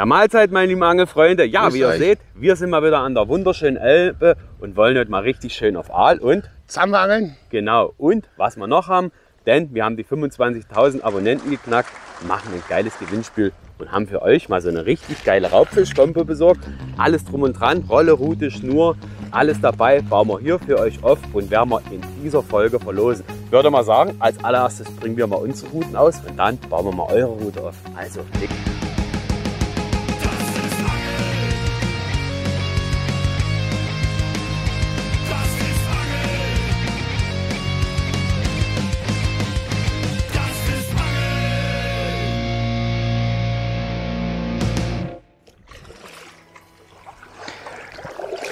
Ja, Mahlzeit, meine lieben Angelfreunde. Ja, wie ihr seht, wir sind mal wieder an der wunderschönen Elbe und wollen heute mal richtig schön auf Aal und Zander angeln. Genau, und was wir noch haben, denn wir haben die 25.000 Abonnenten geknackt, machen ein geiles Gewinnspiel und haben für euch mal so eine richtig geile Raubfischkombo besorgt. Alles drum und dran, Rolle, Rute, Schnur, alles dabei, bauen wir hier für euch auf und werden wir in dieser Folge verlosen. Ich würde mal sagen, als allererstes bringen wir mal unsere Routen aus und dann bauen wir mal eure Route auf. Also, klick.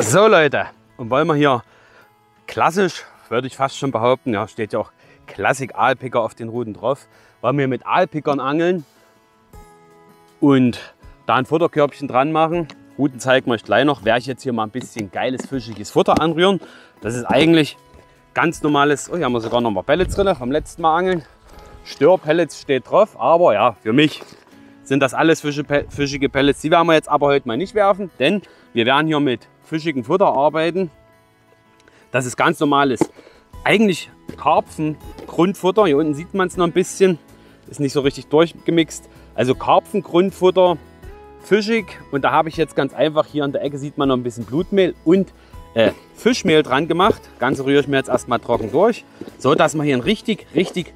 So Leute, und wollen wir hier klassisch, würde ich fast schon behaupten, ja, steht ja auch Klassik Aalpicker auf den Routen drauf, wollen wir mit Aalpickern angeln und da ein Futterkörbchen dran machen. Routen zeigen wir euch gleich noch, werde ich jetzt hier mal ein bisschen geiles, fischiges Futter anrühren. Das ist eigentlich ganz normales, oh, hier haben wir sogar noch mal Pellets drin vom letzten Mal angeln. Störpellets steht drauf, aber ja, für mich sind das alles fischige Pellets. Die werden wir jetzt aber heute mal nicht werfen, denn wir werden hier mit fischigem Futter arbeiten. Das ist ganz normales, eigentlich Karpfen-Grundfutter. Hier unten sieht man es noch ein bisschen, ist nicht so richtig durchgemixt. Also Karpfen-Grundfutter, fischig, und da habe ich jetzt ganz einfach hier an der Ecke sieht man noch ein bisschen Blutmehl und Fischmehl dran gemacht. Das Ganze rühre ich mir jetzt erstmal trocken durch, so dass wir hier ein richtig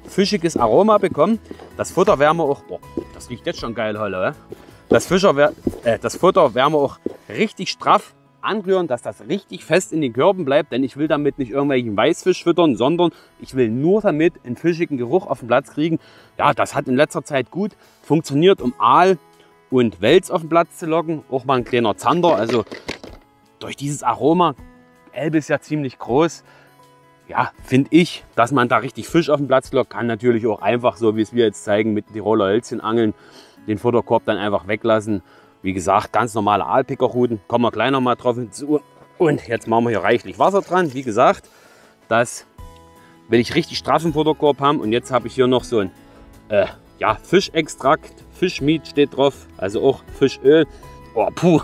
fischiges Aroma bekommen. Das Futter werden wir auch, boah, das riecht jetzt schon geil, Holle. Das Futter werden wir auch richtig straff anrühren, dass das richtig fest in den Körben bleibt, denn ich will damit nicht irgendwelchen Weißfisch füttern, sondern ich will nur damit einen fischigen Geruch auf den Platz kriegen. Ja, das hat in letzter Zeit gut funktioniert, um Aal und Wels auf den Platz zu locken, auch mal ein kleiner Zander, also durch dieses Aroma, Elbe ist ja ziemlich groß, ja, finde ich, dass man da richtig Fisch auf den Platz lockt, kann natürlich auch einfach, so wie es wir jetzt zeigen, mit Tiroler Hölzchen angeln, den Futterkorb dann einfach weglassen. Wie gesagt, ganz normale Aalpickerruten, kommen wir gleich nochmal drauf hinzu. Und jetzt machen wir hier reichlich Wasser dran. Wie gesagt, das will ich richtig straffen Futterkorb haben. Und jetzt habe ich hier noch so ein ja, Fischextrakt, Fischmeat steht drauf, also auch Fischöl. Oh, puh,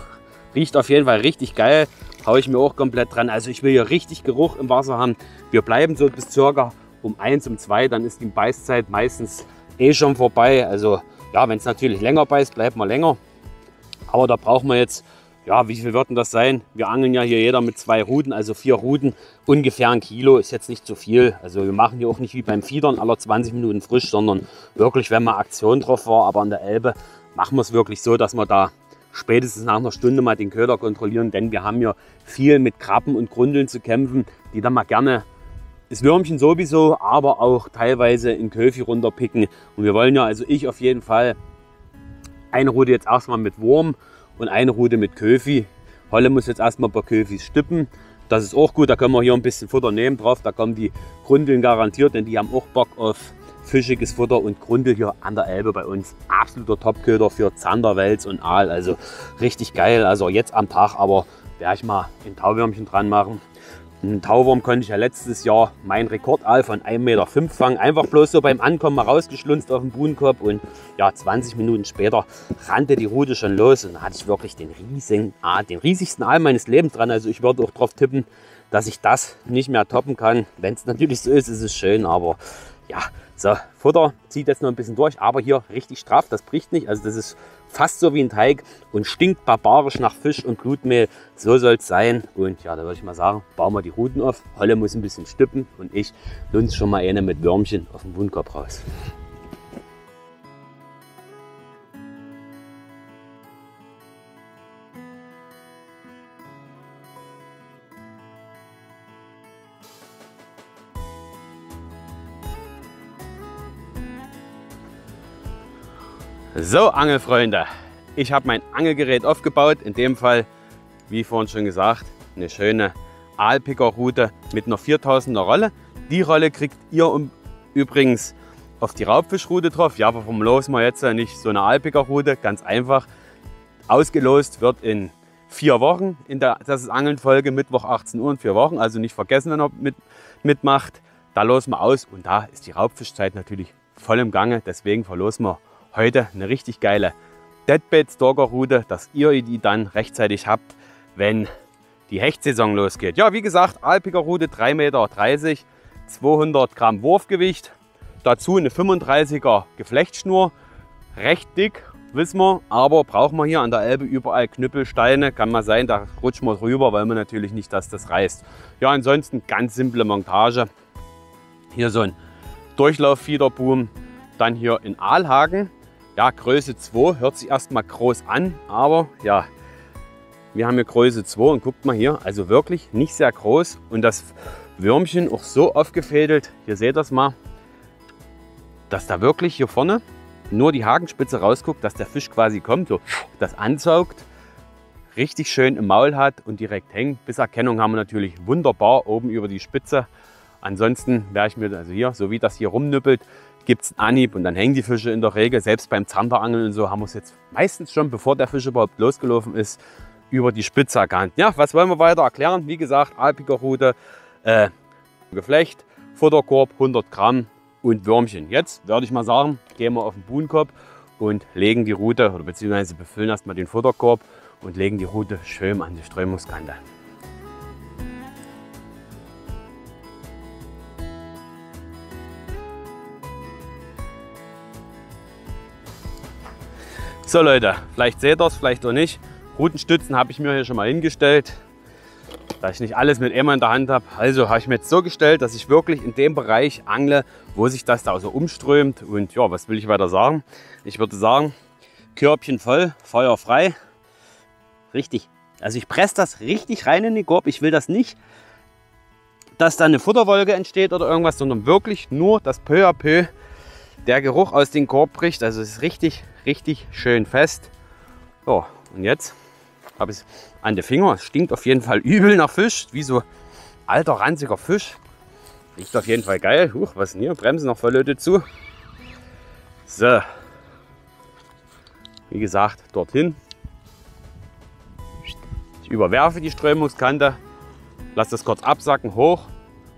riecht auf jeden Fall richtig geil, haue ich mir auch komplett dran. Also ich will hier richtig Geruch im Wasser haben. Wir bleiben so bis circa um 1, um 2, dann ist die Beißzeit meistens eh schon vorbei. Also ja, wenn es natürlich länger beißt, bleibt man länger. Aber da brauchen wir jetzt, ja, wie viel wird denn das sein? Wir angeln ja hier jeder mit 2 Ruten, also 4 Ruten. Ungefähr 1 Kilo ist jetzt nicht so viel. Also wir machen hier auch nicht wie beim Fiedern alle 20 Minuten frisch, sondern wirklich, wenn mal Aktion drauf war. Aber an der Elbe machen wir es wirklich so, dass wir da spätestens nach einer Stunde mal den Köder kontrollieren. Denn wir haben hier viel mit Krabben und Grundeln zu kämpfen, die dann mal gerne das Würmchen sowieso, aber auch teilweise in Köfi runterpicken. Und wir wollen ja, also ich auf jeden Fall, eine Rute jetzt erstmal mit Wurm und eine Rute mit Köfi. Holle muss jetzt erstmal ein paar Köfis stippen. Das ist auch gut, da können wir hier ein bisschen Futter nehmen drauf. Da kommen die Grundeln garantiert, denn die haben auch Bock auf fischiges Futter. Und Grundel hier an der Elbe bei uns, absoluter Topköder für Zander, Wels und Aal. Also richtig geil. Also jetzt am Tag aber werde ich mal ein Tauwürmchen dran machen. Einen Tauwurm konnte ich ja letztes Jahr meinen Rekordaal von 1,5 Meter fangen. Einfach bloß so beim Ankommen mal rausgeschlunzt auf den Buhnkorb. Und ja, 20 Minuten später rannte die Rute schon los. Und da hatte ich wirklich den riesigsten Aal meines Lebens dran. Also ich würde auch drauf tippen, dass ich das nicht mehr toppen kann. Wenn es natürlich so ist, ist es schön. Aber ja, so Futter zieht jetzt noch ein bisschen durch. Aber hier richtig straff, das bricht nicht. Also das ist fast so wie ein Teig und stinkt barbarisch nach Fisch und Blutmehl. So soll es sein. Und ja, da würde ich mal sagen, bauen wir die Ruten auf. Holle muss ein bisschen stippen und ich lunze schon mal eine mit Würmchen auf den Buhnkorb raus. So Angelfreunde, ich habe mein Angelgerät aufgebaut, in dem Fall, wie vorhin schon gesagt, eine schöne Aalpickerrute mit einer 4000er Rolle. Die Rolle kriegt ihr übrigens auf die Raubfischrute drauf. Ja, aber vom Los mal jetzt nicht so eine Aalpickerrute, ganz einfach. Ausgelost wird in 4 Wochen, in der Das ist Angeln Folge, Mittwoch 18 Uhr in 4 Wochen, also nicht vergessen, wenn ihr mitmacht. Da losen wir aus und da ist die Raubfischzeit natürlich voll im Gange, deswegen verlosen wir heute eine richtig geile Deadbait-Stalker-Route, dass ihr die dann rechtzeitig habt, wenn die Hechtsaison losgeht. Ja, wie gesagt, Aalpickerroute 3,30 Meter, 200 Gramm Wurfgewicht, dazu eine 35er Geflechtschnur, recht dick, wissen wir, aber braucht man hier an der Elbe überall Knüppelsteine, kann mal sein, da rutscht man drüber, weil man natürlich nicht, dass das reißt. Ja, ansonsten ganz simple Montage, hier so ein Durchlauffeederboom, dann hier in Aalhaken, ja, Größe 2, hört sich erstmal groß an, aber ja, wir haben hier Größe 2 und guckt mal hier, also wirklich nicht sehr groß und das Würmchen auch so aufgefädelt, hier seht ihr es mal, dass da wirklich hier vorne nur die Hakenspitze rausguckt, dass der Fisch quasi kommt, so das ansaugt, richtig schön im Maul hat und direkt hängt. Bisserkennung haben wir natürlich wunderbar oben über die Spitze. Ansonsten wäre ich mir, also hier, so wie das hier rumnüppelt, gibt es einen Anhieb und dann hängen die Fische in der Regel. Selbst beim Zanderangeln und so haben wir es jetzt meistens schon, bevor der Fisch überhaupt losgelaufen ist, über die Spitze erkannt. Ja, was wollen wir weiter erklären? Wie gesagt, Aalpickerrute, Geflecht, Futterkorb, 100 Gramm und Würmchen. Jetzt würde ich mal sagen, gehen wir auf den Buhnenkopf und legen die Rute, oder beziehungsweise befüllen erstmal den Futterkorb und legen die Rute schön an die Strömungskante. So Leute, vielleicht seht ihr es, vielleicht auch nicht. Rutenstützen habe ich mir hier schon mal hingestellt, da ich nicht alles mit einmal in der Hand habe. Also habe ich mir jetzt so gestellt, dass ich wirklich in dem Bereich angle, wo sich das da so umströmt. Und ja, was will ich weiter sagen? Ich würde sagen, Körbchen voll, Feuer frei. Richtig. Also ich presse das richtig rein in den Korb. Ich will das nicht, dass da eine Futterwolke entsteht oder irgendwas, sondern wirklich nur, dass peu à peu der Geruch aus dem Korb bricht. Also es ist richtig, richtig schön fest. So, und jetzt habe ich es an den Finger. Es stinkt auf jeden Fall übel nach Fisch, wie so alter, ranziger Fisch. Riecht auf jeden Fall geil. Huch, was ist denn hier? Bremsen noch voll Leute zu. So. Wie gesagt, dorthin. Ich überwerfe die Strömungskante, lasse das kurz absacken, hoch.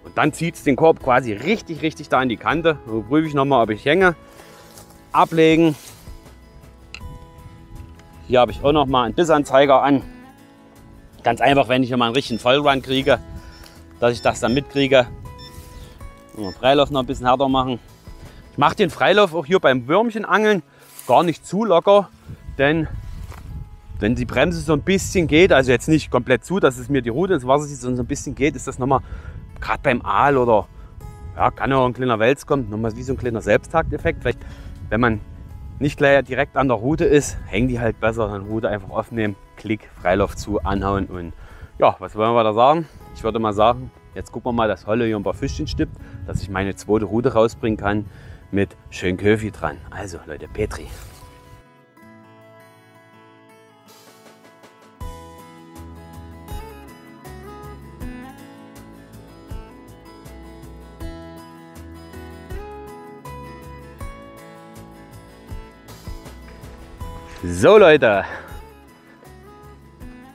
Und dann zieht es den Korb quasi richtig, richtig da an die Kante. Dann prüfe ich nochmal, ob ich hänge. Ablegen. Hier habe ich auch nochmal einen Bissanzeiger an. Ganz einfach, wenn ich hier mal einen richtigen Vollrun kriege, dass ich das dann mitkriege. Und Freilauf noch ein bisschen härter machen. Ich mache den Freilauf auch hier beim Würmchenangeln gar nicht zu locker, denn wenn die Bremse so ein bisschen geht, also jetzt nicht komplett zu, dass es mir die Rute ins Wasser zieht, sondern so ein bisschen geht, ist das nochmal, gerade beim Aal oder ja, kann auch ein kleiner Wels kommen, nochmal wie so ein kleiner Selbsthakteffekt. Vielleicht, wenn man nicht gleich direkt an der Rute ist, hängen die halt besser, dann Rute einfach aufnehmen, Klick, Freilauf zu, anhauen und ja, was wollen wir da sagen? Ich würde mal sagen, jetzt gucken wir mal, dass Holle hier ein paar Fischchen stippt, dass ich meine zweite Rute rausbringen kann mit schön Köfi dran. Also Leute, Petri. So Leute,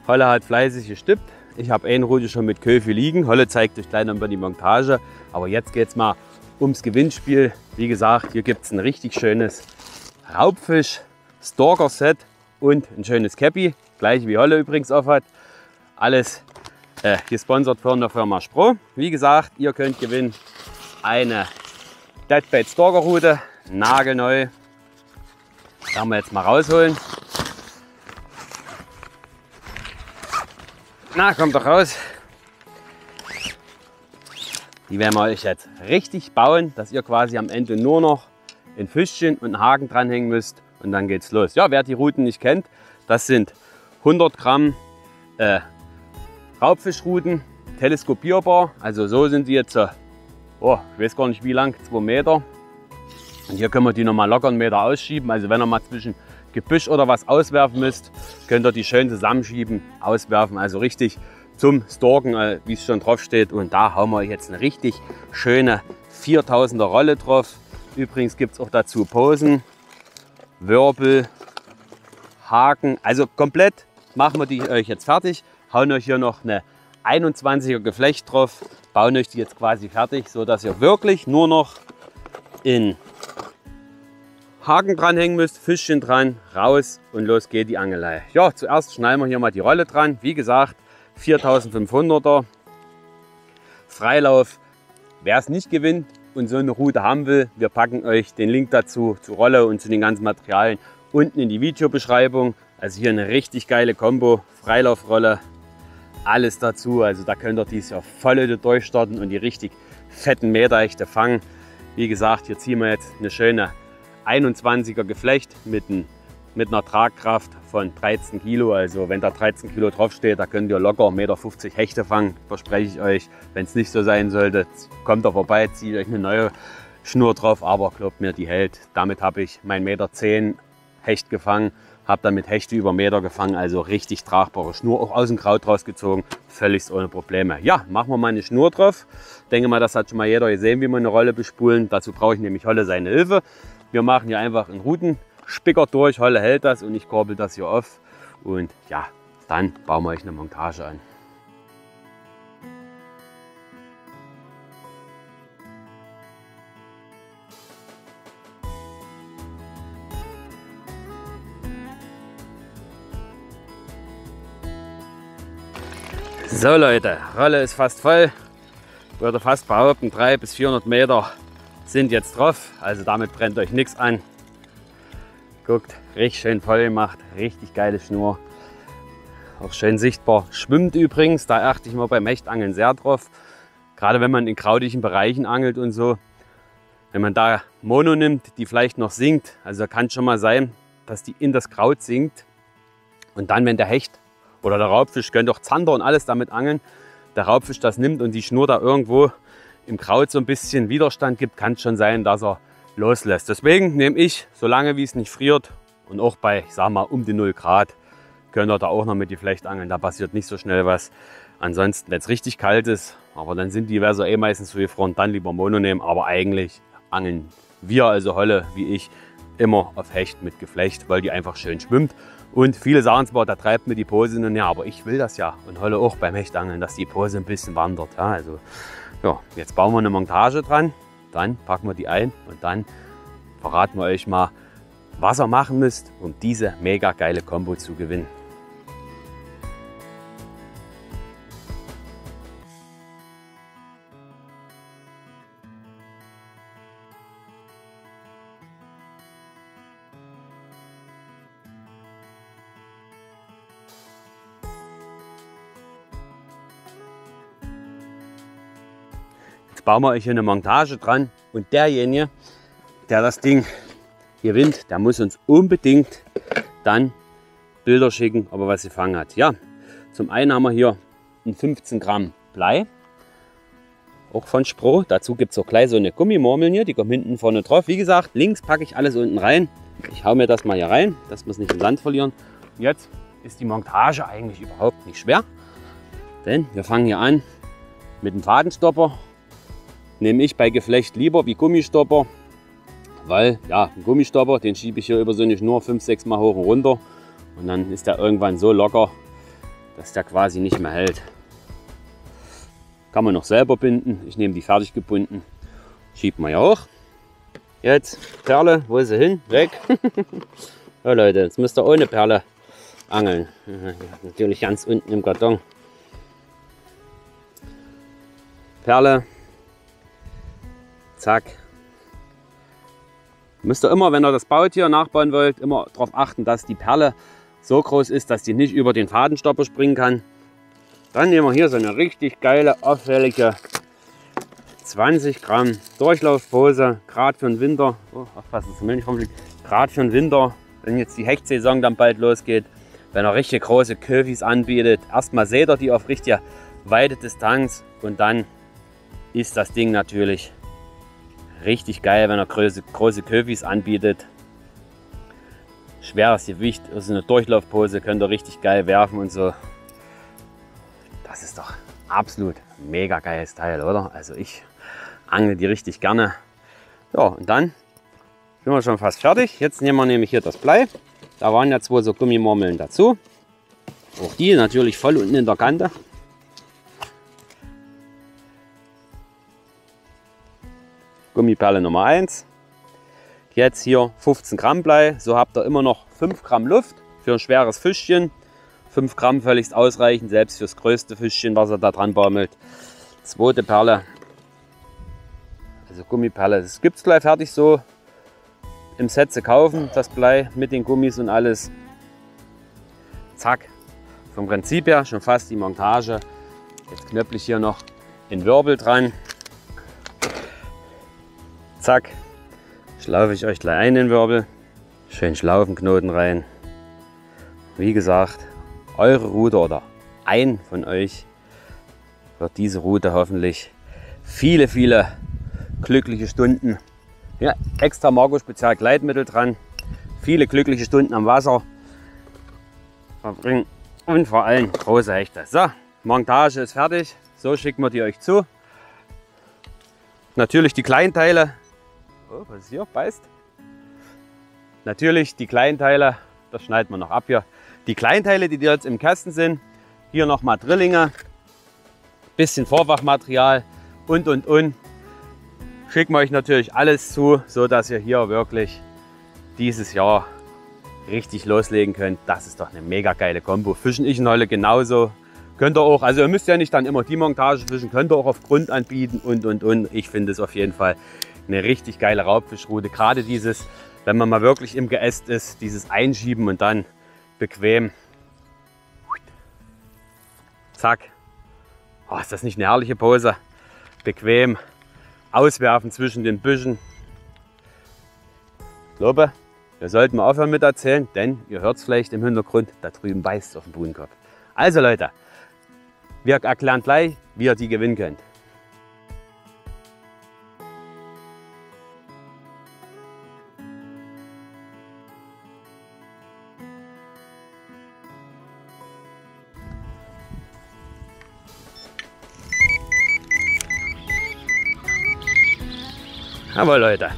Holle hat fleißig gestippt. Ich habe eine Rute schon mit Köfi liegen. Holle zeigt euch gleich noch über die Montage. Aber jetzt geht es mal ums Gewinnspiel. Wie gesagt, hier gibt es ein richtig schönes Raubfisch, Stalker-Set und ein schönes Käppi. Gleich wie Holle übrigens auch hat. Alles gesponsert von der Firma Spro. Wie gesagt, ihr könnt gewinnen eine Deadbait Stalker-Rute, nagelneu. Werden wir jetzt mal rausholen. Na, kommt doch raus. Die werden wir euch jetzt richtig bauen, dass ihr quasi am Ende nur noch ein Fischchen und einen Haken dranhängen müsst und dann geht's los. Ja, wer die Ruten nicht kennt, das sind 100 Gramm Raubfischruten, teleskopierbar. Also so sind die jetzt, oh, ich weiß gar nicht wie lang, 2 Meter. Und hier können wir die nochmal locker einen Meter ausschieben. Also wenn ihr mal zwischen Gebüsch oder was auswerfen müsst, könnt ihr die schön zusammenschieben, auswerfen. Also richtig zum Stalken, wie es schon drauf steht. Und da haben wir jetzt eine richtig schöne 4000er Rolle drauf. Übrigens gibt es auch dazu Posen, Wirbel, Haken. Also komplett machen wir die euch jetzt fertig. Hauen euch hier noch eine 21er Geflecht drauf. Bauen euch die jetzt quasi fertig, sodass ihr wirklich nur noch in Haken dranhängen müsst, Fischchen dran, raus und los geht die Angelei. Ja, zuerst schneiden wir hier mal die Rolle dran. Wie gesagt, 4500er Freilauf. Wer es nicht gewinnt und so eine Route haben will, wir packen euch den Link dazu, zur Rolle und zu den ganzen Materialien unten in die Videobeschreibung. Also hier eine richtig geile Kombo, Freilaufrolle, alles dazu. Also da könnt ihr dieses Jahr voll durchstarten und die richtig fetten Meterechte fangen. Wie gesagt, hier ziehen wir jetzt eine schöne 21er Geflecht mit einer Tragkraft von 13 Kilo. Also wenn da 13 Kilo draufsteht, da könnt ihr locker 1,50 Meter Hechte fangen, verspreche ich euch. Wenn es nicht so sein sollte, kommt da vorbei, zieht euch eine neue Schnur drauf, aber glaubt mir, die hält. Damit habe ich mein 1,10 Meter Hecht gefangen, habe damit Hechte über Meter gefangen, also richtig tragbare Schnur, auch aus dem Kraut rausgezogen, völlig ohne Probleme. Ja, machen wir mal eine Schnur drauf. Denke mal, das hat schon mal jeder gesehen, wie man eine Rolle bespulen. Dazu brauche ich nämlich Holle seine Hilfe. Wir machen hier einfach einen Rutenspicker durch, Holle hält das und ich kurbel das hier auf. Und ja, dann bauen wir euch eine Montage an. So Leute, Rolle ist fast voll. Ich würde fast behaupten, 300 bis 400 Meter sind jetzt drauf. Also damit brennt euch nichts an. Guckt, richtig schön voll gemacht, richtig geile Schnur. Auch schön sichtbar. Schwimmt übrigens, da achte ich mal beim Hechtangeln sehr drauf. Gerade wenn man in krautigen Bereichen angelt und so. Wenn man da Mono nimmt, die vielleicht noch sinkt. Also kann schon mal sein, dass die in das Kraut sinkt. Und dann, wenn der Hecht oder der Raubfisch, könnt auch Zander und alles damit angeln, der Raubfisch das nimmt und die Schnur da irgendwo im Kraut so ein bisschen Widerstand gibt, kann es schon sein, dass er loslässt. Deswegen nehme ich, solange wie es nicht friert und auch bei, ich sag mal, um die 0 Grad, könnt ihr da auch noch mit die Flecht angeln, da passiert nicht so schnell was. Ansonsten, wenn es richtig kalt ist, aber dann sind die Gewässer eh meistens so gefroren, dann lieber Mono nehmen, aber eigentlich angeln wir, also Holle wie ich, immer auf Hecht mit Geflecht, weil die einfach schön schwimmt. Und viele sagen zwar, da treibt mir die Pose nun ja, aber ich will das ja und Holle auch beim Hechtangeln, dass die Pose ein bisschen wandert. Ja, also, ja, jetzt bauen wir eine Montage dran, dann packen wir die ein und dann verraten wir euch mal, was ihr machen müsst, um diese mega geile Kombo zu gewinnen. Bauen wir euch hier eine Montage dran und derjenige, der das Ding gewinnt, der muss uns unbedingt dann Bilder schicken, ob er was gefangen hat. Ja, zum einen haben wir hier ein 15 Gramm Blei, auch von Spro. Dazu gibt es auch gleich so eine Gummimurmel hier, die kommt hinten vorne drauf. Wie gesagt, links packe ich alles unten rein. Ich hau mir das mal hier rein, dass wir es nicht im Sand verlieren. Und jetzt ist die Montage eigentlich überhaupt nicht schwer, denn wir fangen hier an mit dem Fadenstopper. Nehme ich bei Geflecht lieber wie Gummistopper, weil ja, ein Gummistopper, den schiebe ich hier über so eine Schnur 5-6 Mal hoch und runter und dann ist der irgendwann so locker, dass der quasi nicht mehr hält. Kann man noch selber binden, ich nehme die fertig gebunden, schiebt man ja hoch. Jetzt Perle, wo ist sie hin? Weg. Ja Leute, jetzt müsst ihr ohne Perle angeln. Natürlich ganz unten im Karton. Perle. Zack. Müsst ihr immer, wenn ihr das baut hier nachbauen wollt, immer darauf achten, dass die Perle so groß ist, dass die nicht über den Fadenstopper springen kann. Dann nehmen wir hier so eine richtig geile, auffällige 20 Gramm Durchlaufpose, gerade für den Winter. Oh, was ist das? Gerade für den Winter, wenn jetzt die Hechtsaison dann bald losgeht, wenn er richtig große Köfis anbietet. Erstmal seht ihr die auf richtig weite Distanz und dann ist das Ding natürlich richtig geil, wenn er große Köfis anbietet. Schweres Gewicht, ist also eine Durchlaufpose, könnt ihr richtig geil werfen und so. Das ist doch absolut mega geiles Teil, oder? Also ich angle die richtig gerne. Ja, und dann sind wir schon fast fertig. Jetzt nehmen wir nämlich hier das Blei. Da waren ja 2 so Gummimurmeln dazu. Auch die natürlich voll unten in der Kante. Gummiperle Nummer 1. jetzt hier 15 Gramm Blei, so habt ihr immer noch 5 Gramm Luft für ein schweres Fischchen. 5 Gramm völlig ausreichend, selbst fürs größte Fischchen, was er da dran baumelt. Zweite Perle, also Gummiperle, das gibt es gleich fertig so im Set zu kaufen, das Blei mit den Gummis und alles. Zack, vom Prinzip her schon fast die Montage. Jetzt knöpfe ich hier noch den Wirbel dran. Zack, schlaufe ich euch gleich ein den Wirbel, schön Schlaufenknoten rein. Wie gesagt, eure Rute oder ein von euch wird diese Rute hoffentlich viele, viele glückliche Stunden, ja, extra Marco Spezial Gleitmittel dran, viele glückliche Stunden am Wasser verbringen und vor allem große Hechte. So, Montage ist fertig, so schicken wir die euch zu. Natürlich die Kleinteile, oh, was ist hier, beißt? Natürlich die Kleinteile, das schneiden wir noch ab hier. Die Kleinteile, die jetzt im Kasten sind, hier nochmal Drillinge, bisschen Vorfachmaterial und. Schicken wir euch natürlich alles zu, so dass ihr hier wirklich dieses Jahr richtig loslegen könnt. Das ist doch eine mega geile Kombo. Fischen ich und Holle genauso. Könnt ihr auch, also ihr müsst ja nicht dann immer die Montage fischen, könnt ihr auch auf Grund anbieten und. Ich finde es auf jeden Fall eine richtig geile Raubfischrute. Gerade dieses, wenn man mal wirklich im Geäst ist, dieses Einschieben und dann bequem. Zack. Oh, ist das nicht eine herrliche Pose? Bequem auswerfen zwischen den Büschen. Lobe, wir sollten mal aufhören mit erzählen, denn ihr hört es vielleicht im Hintergrund, da drüben beißt es auf den Buhnenkopf. Also Leute, wir erklären gleich, wie ihr die gewinnen könnt. Aber Leute,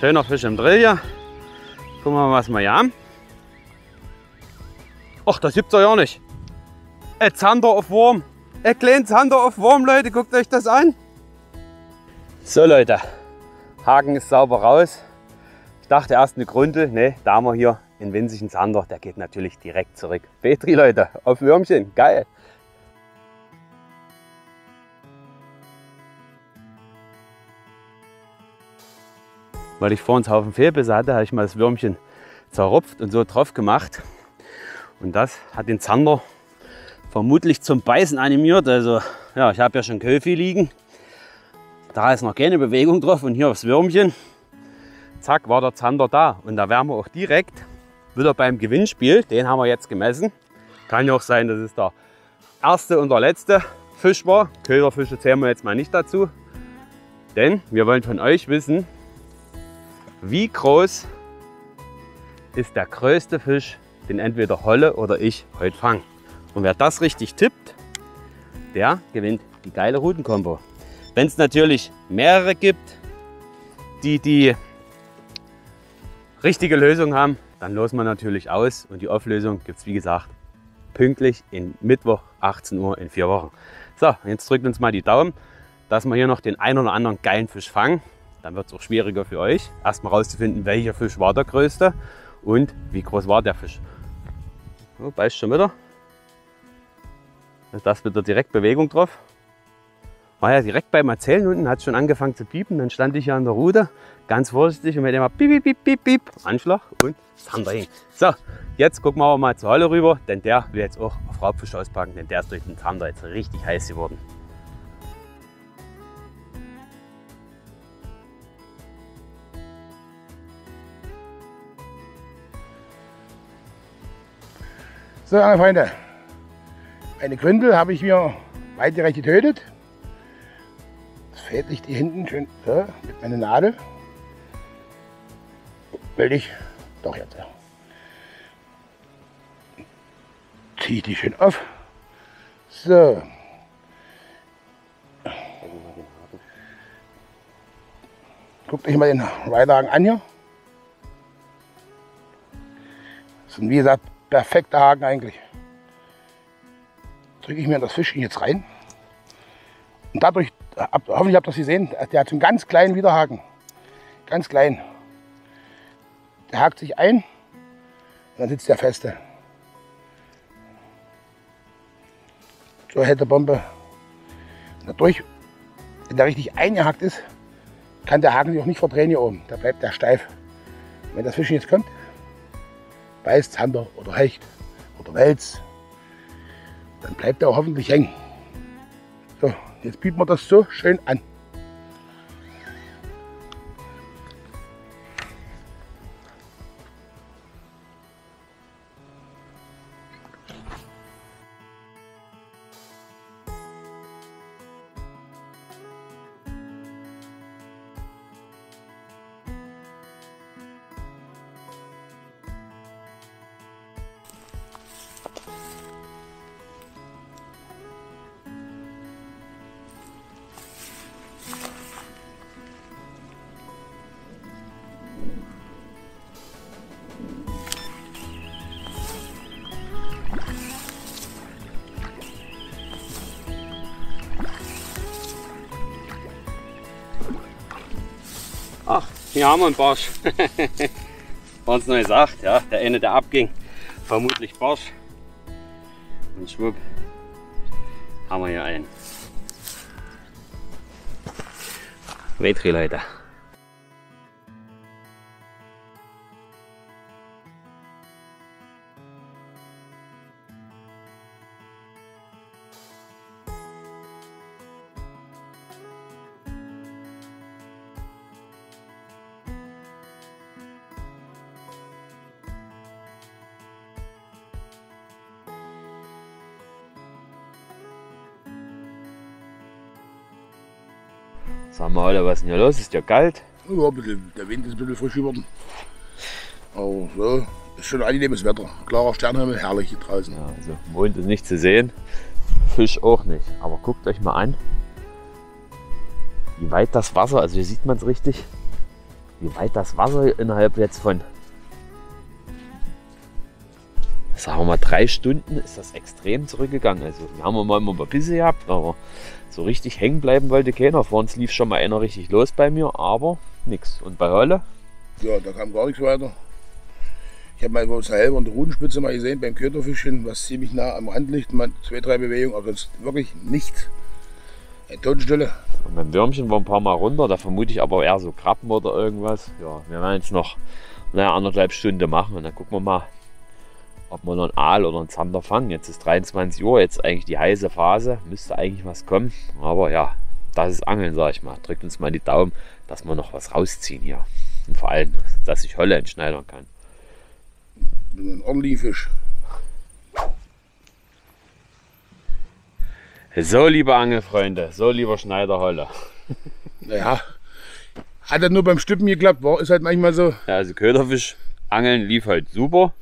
schöner Fisch im Drill hier. Gucken wir mal, was wir hier haben. Ach, das gibt's doch ja nicht. Ein Zander auf Wurm. Ein kleines Zander auf Wurm, Leute. Guckt euch das an. So Leute, Haken ist sauber raus. Ich dachte erst eine Grundel. Ne, da haben wir hier einen winzigen Zander. Der geht natürlich direkt zurück. Petri, Leute, auf Würmchen. Geil. Weil ich vor uns einen Haufen Fehlbisse hatte, habe ich mal das Würmchen zerrupft und so drauf gemacht. Und das hat den Zander vermutlich zum Beißen animiert. Also ja, ich habe ja schon Köfi liegen. Da ist noch keine Bewegung drauf und hier aufs Würmchen. Zack, war der Zander da. Und da wären wir auch direkt wieder beim Gewinnspiel. Den haben wir jetzt gemessen. Kann ja auch sein, dass es der erste und der letzte Fisch war. Köderfische zählen wir jetzt mal nicht dazu. Denn wir wollen von euch wissen, wie groß ist der größte Fisch, den entweder Holle oder ich heute fangen. Und wer das richtig tippt, der gewinnt die geile Rutenkombo. Wenn es natürlich mehrere gibt, die die richtige Lösung haben, dann losen wir natürlich aus. Und die Auflösung gibt es, wie gesagt, pünktlich in Mittwoch 18 Uhr in 4 Wochen. So, jetzt drückt uns mal die Daumen, dass wir hier noch den einen oder anderen geilen Fisch fangen. Dann wird es auch schwieriger für euch, erstmal rauszufinden, welcher Fisch war der größte und wie groß war der Fisch. So, beißt schon wieder. Das wird da direkt Bewegung drauf. War ja direkt beim Erzählen unten, hat es schon angefangen zu piepen. Dann stand ich hier an der Rute, ganz vorsichtig und mit dem piep, piep, piep, piep, piep, Anschlag und Zander hin. So, jetzt gucken wir aber mal zur Holle rüber, denn der will jetzt auch auf Raubfisch auspacken, denn der ist durch den Zander jetzt richtig heiß geworden. So, meine Freunde, eine Gründel habe ich mir waagerecht getötet. Das Feldlicht hier hinten schön so, mit meiner Nadel. Will ich doch jetzt. Ziehe die schön auf. So. Guckt euch mal den Weiterhaken an hier. Das sind, wie gesagt, perfekter Haken eigentlich. Drücke ich mir das Fischchen jetzt rein. Und dadurch, hoffentlich habt ihr das gesehen, der hat einen ganz kleinen Widerhaken. ganz klein. Der hakt sich ein und dann sitzt der feste. So hält der Bombe. Dadurch, wenn der richtig eingehakt ist, kann der Haken sich auch nicht verdrehen hier oben. Da bleibt der steif. Wenn das Fischen jetzt kommt, beißt Zander oder Hecht oder Wels, dann bleibt der auch hoffentlich hängen. So, jetzt bieten wir das so schön an. Ach, hier haben wir einen Barsch. War uns neu gesagt, ja, der eine, der abging, vermutlich Barsch. Und schwupp, haben wir hier einen. Weitri, Leute. Sag mal, was ist denn hier los? Ist ja kalt. Ja, der Wind ist ein bisschen frisch geworden. Aber so ist schon angenehmes Wetter. Klarer Sternhimmel, herrlich hier draußen. Ja, also Mond ist nicht zu sehen, Fisch auch nicht. Aber guckt euch mal an, wie weit das Wasser, also hier sieht man es richtig, wie weit das Wasser innerhalb jetzt von, sagen wir mal, 3 Stunden ist das extrem zurückgegangen. Also wir haben mal ein paar Bisse gehabt, aber so richtig hängen bleiben wollte keiner. Vor uns lief schon mal einer richtig los bei mir, aber nix. Und bei Holle? Ja, da kam gar nichts weiter. Ich habe mal bei uns der Elbe und der Rudenspitze mal gesehen, beim Köderfischchen, was ziemlich nah am Rand liegt. Mal 2, 3 Bewegungen, aber sonst wirklich nichts. Eine Totenstille. Und beim Würmchen war ein paar Mal runter, da vermute ich aber eher so Krabben oder irgendwas. Ja, wir werden jetzt noch eine 1,5 Stunden machen und dann gucken wir mal, ob wir noch einen Aal oder einen Zander fangen. Jetzt ist 23 Uhr, jetzt eigentlich die heiße Phase, müsste eigentlich was kommen. Aber ja, das ist Angeln, sag ich mal. Drückt uns mal die Daumen, dass wir noch was rausziehen hier. Und vor allem, dass ich Holle entschneidern kann. Ein ordentlicher Fisch. So, liebe Angelfreunde, so lieber Schneider Holle. Naja, hat er nur beim Stippen geklappt, war, ist halt manchmal so. Ja, also Köderfisch angeln lief halt super.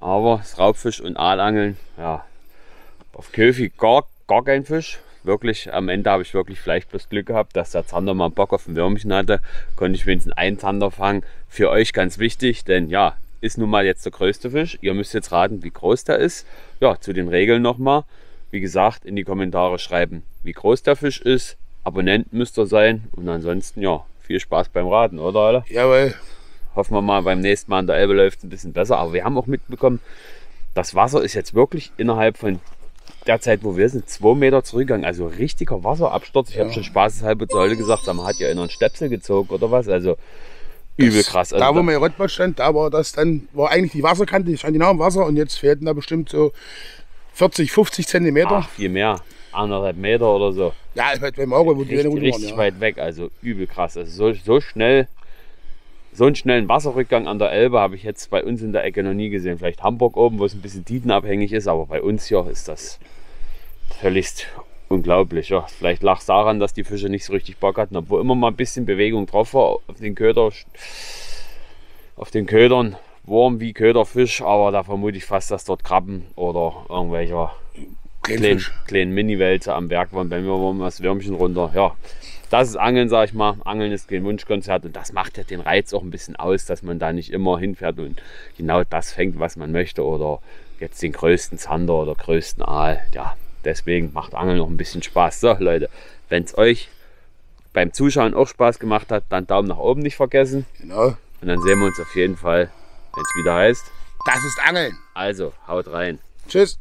Aber das Raubfisch- und Aalangeln, ja, auf Köfi gar kein Fisch. Wirklich, am Ende habe ich wirklich vielleicht bloß Glück gehabt, dass der Zander mal Bock auf ein Würmchen hatte. Konnte ich wenigstens einen Zander fangen. Für euch ganz wichtig, denn ja, ist nun mal jetzt der größte Fisch. Ihr müsst jetzt raten, wie groß der ist. Ja, zu den Regeln nochmal. Wie gesagt, in die Kommentare schreiben, wie groß der Fisch ist. Abonnent müsst ihr sein. Und ansonsten, ja, viel Spaß beim Raten, oder, Alter? Jawohl. Hoffen wir mal, beim nächsten Mal an der Elbe läuft es ein bisschen besser. Aber wir haben auch mitbekommen, das Wasser ist jetzt wirklich innerhalb von der Zeit, wo wir sind, 2 Meter zurückgegangen. Also richtiger Wasserabsturz. Ich habe schon spaßeshalber zu Hause gesagt, man hat ja einen Stöpsel gezogen oder was. Also übel krass. Also da, wo mein Rotbad stand, da war das dann, war eigentlich die Wasserkante, die stand genau im Wasser. Und jetzt fehlten da bestimmt so 40, 50 Zentimeter. Ach, viel mehr. 1,5 Meter oder so. Ja, ich halt beim Auge, wo die richtig waren, weit weg. Also übel krass. Also so schnell. So einen schnellen Wasserrückgang an der Elbe habe ich jetzt bei uns in der Ecke noch nie gesehen. Vielleicht Hamburg oben, wo es ein bisschen tidenabhängig ist, aber bei uns hier ist das völlig unglaublich. Ja, vielleicht lag es daran, dass die Fische nicht so richtig Bock hatten, obwohl immer mal ein bisschen Bewegung drauf war auf den Ködern. Wurm wie Köderfisch, aber da vermute ich fast, dass dort Krabben oder irgendwelche kleinen Mini-Wälze am Werk waren. Bei mir waren das Würmchen runter. Ja. Das ist Angeln, sag ich mal. Angeln ist kein Wunschkonzert und das macht ja den Reiz auch ein bisschen aus, dass man da nicht immer hinfährt und genau das fängt, was man möchte oder jetzt den größten Zander oder größten Aal. Ja, deswegen macht Angeln noch ein bisschen Spaß. So, Leute, wenn es euch beim Zuschauen auch Spaß gemacht hat, dann Daumen nach oben nicht vergessen. Genau. Und dann sehen wir uns auf jeden Fall, wenn es wieder heißt. Das ist Angeln. Also, haut rein. Tschüss.